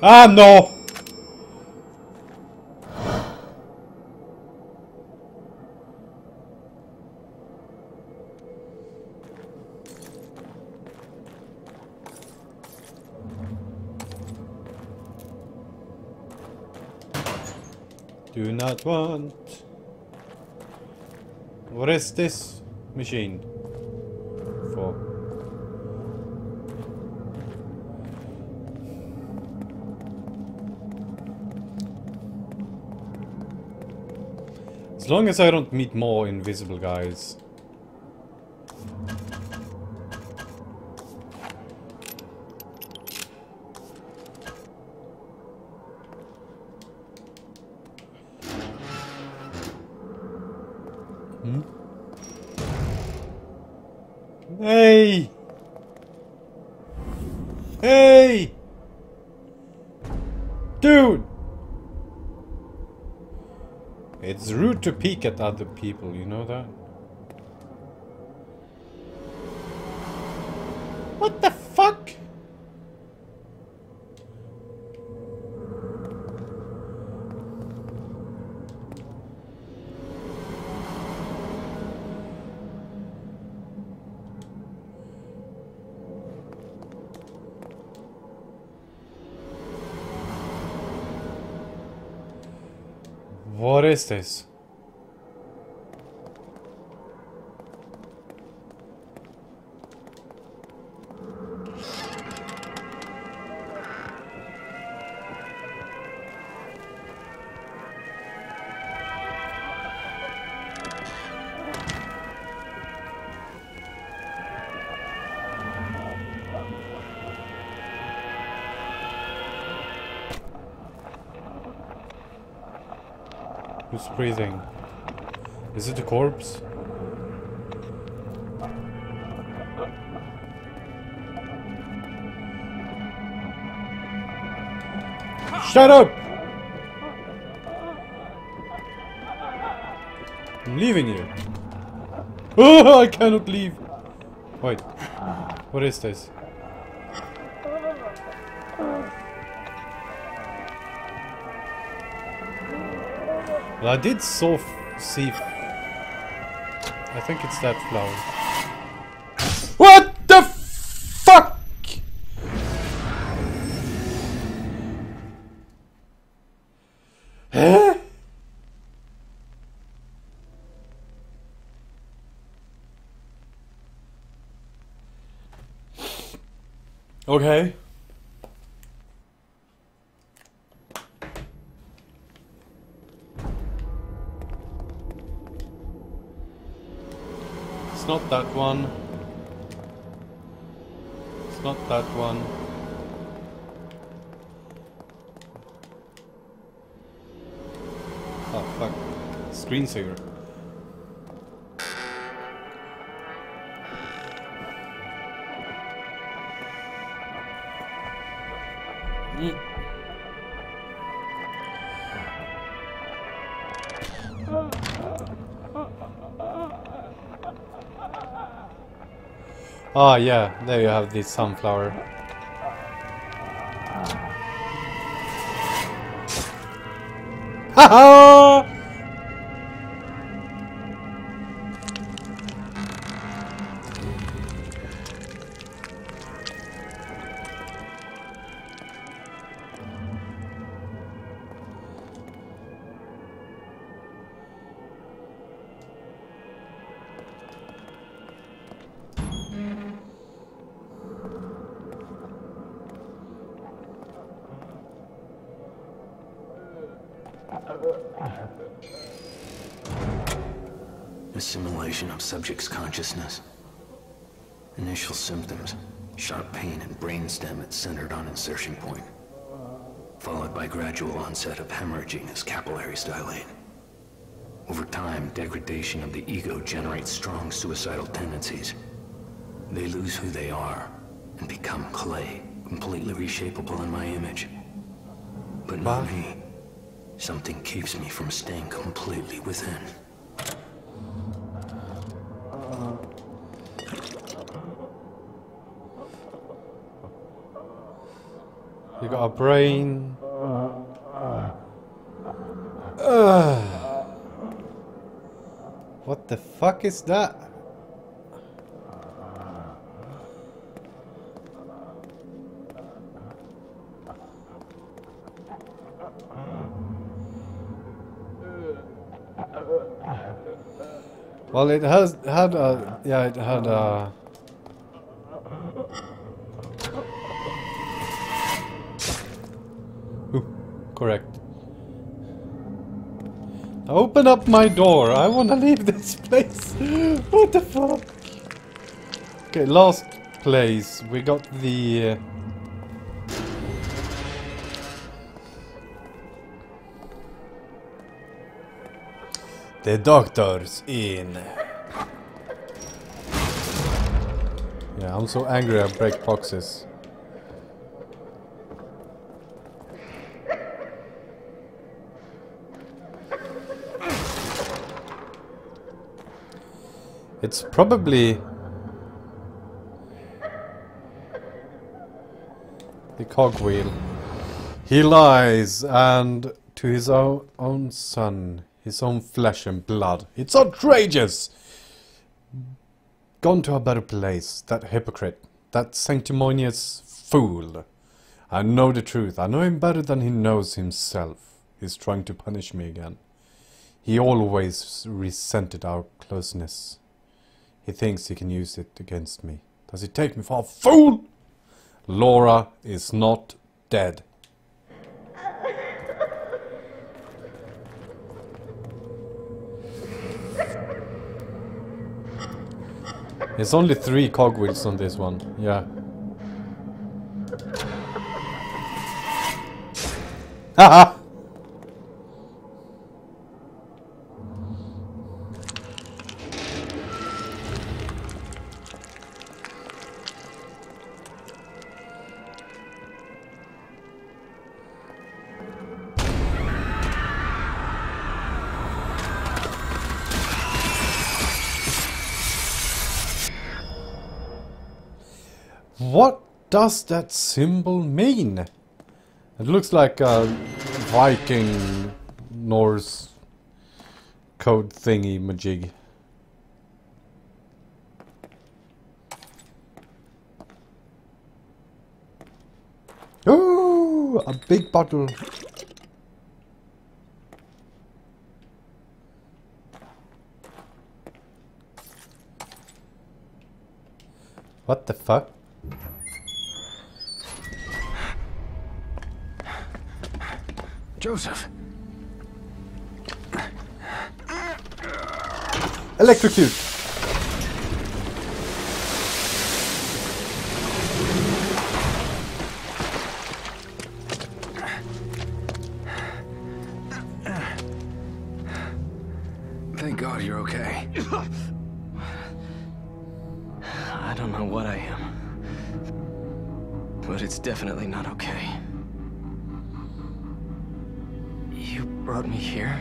Ah, no! Do not want... What is this machine for? As long as I don't meet more invisible guys. Hmm? Hey! Hey! Dude! It's rude to peek at other people, you know that? What the fuck? What is this? Who's breathing? Is it a corpse? Shut up! I'm leaving you. Oh, I cannot leave. Wait. What is this? Well, I did see... I think it's that flower. What the fuck? Huh? Okay. It's not that one. It's not that one. Oh fuck. Screensaver. Oh yeah, there you have the sunflower. Haha! Assimilation of subject's consciousness. Initial symptoms, sharp pain in brainstem at centered on insertion point, followed by gradual onset of hemorrhaging as capillaries dilate. Over time, degradation of the ego generates strong suicidal tendencies. They lose who they are and become clay, completely reshapable in my image. But not me. Something keeps me from staying completely within. You got a brain. What the fuck is that? Well, it has had a, yeah, it had a. Correct. Open up my door. I want to leave this place. What the fuck? Okay, last place. We got the. The doctor's in. Yeah, I'm so angry I break boxes. It's probably the cogwheel. He lies, and to his own son. His own flesh and blood. It's outrageous! Gone to a better place, that hypocrite, that sanctimonious fool. I know the truth. I know him better than he knows himself. He's trying to punish me again. He always resented our closeness. He thinks he can use it against me. Does he take me for a fool? Laura is not dead. It's only 3 cogwheels on this one, yeah. Haha! What does that symbol mean? It looks like a Viking Norse code thingy majig. Ooh, a big bottle. What the fuck? Joseph. Electrocute. Thank God you're okay. I don't know what I am, but it's definitely not okay. Brought me here.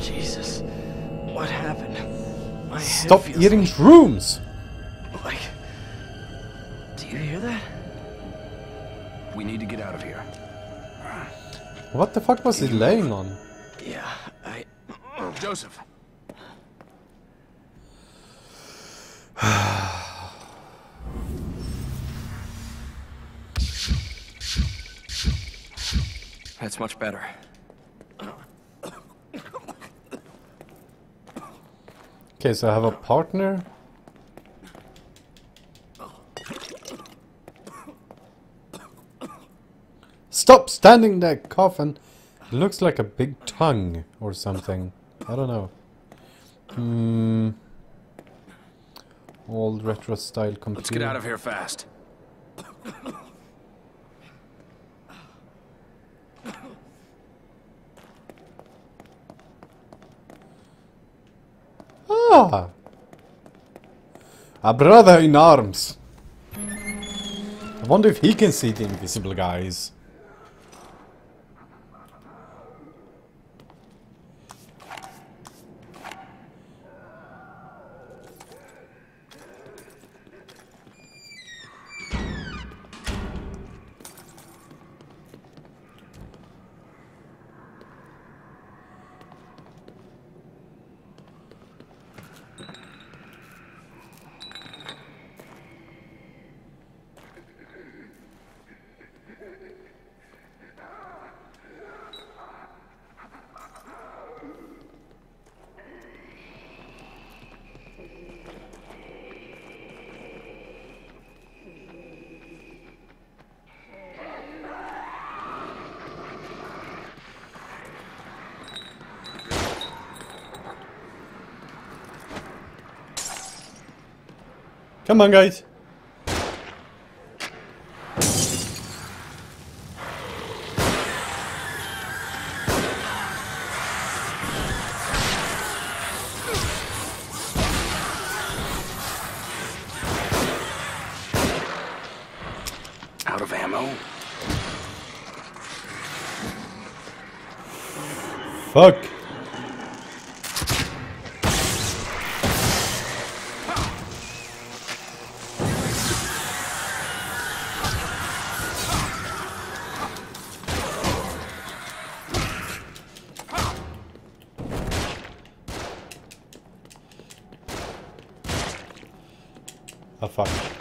Jesus, what happened? My stop eating shrooms. Like, do you hear that? We need to get out of here. What the fuck was he laying on? Yeah, I. Joseph. That's much better. Okay, so I have a partner. Stop standing there, coffin. It looks like a big tongue or something. I don't know. Hmm. Old retro style computer. Let's get out of here fast. A brother in arms. I wonder if he can see the invisible guys. Come on, guys. Out of ammo. Fuck.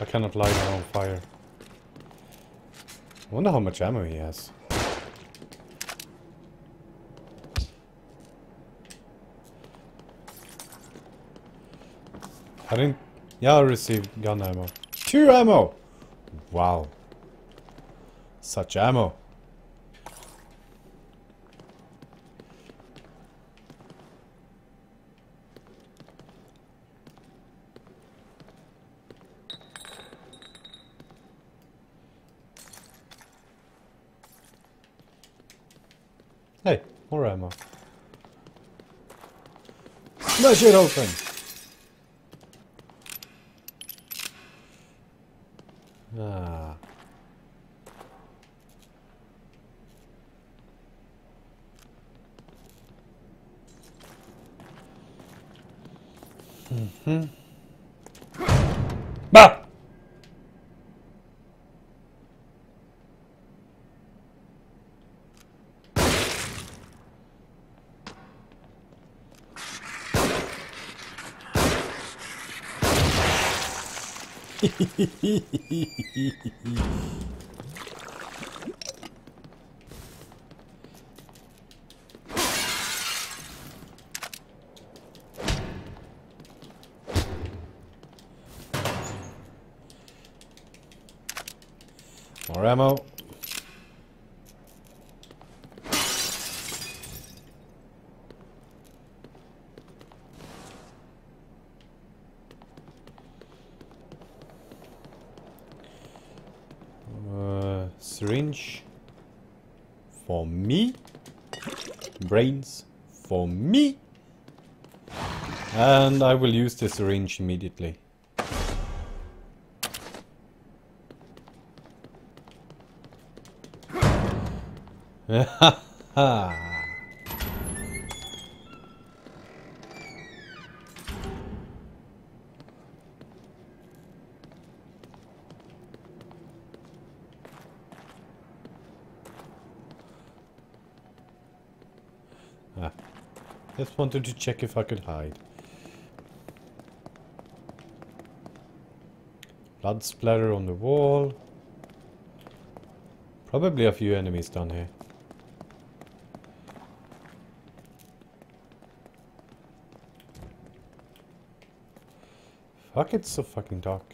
I cannot light my own fire. I wonder how much ammo he has. I didn't... Yeah, I received gun ammo. 2 ammo! Wow. Such ammo. Hey, more ammo. Smash it open! Ah. Bah! More ammo. Syringe for me, brains for me, and I will use the syringe immediately. Just wanted to check if I could hide. Blood splatter on the wall. Probably a few enemies down here. Fuck, it's so fucking dark.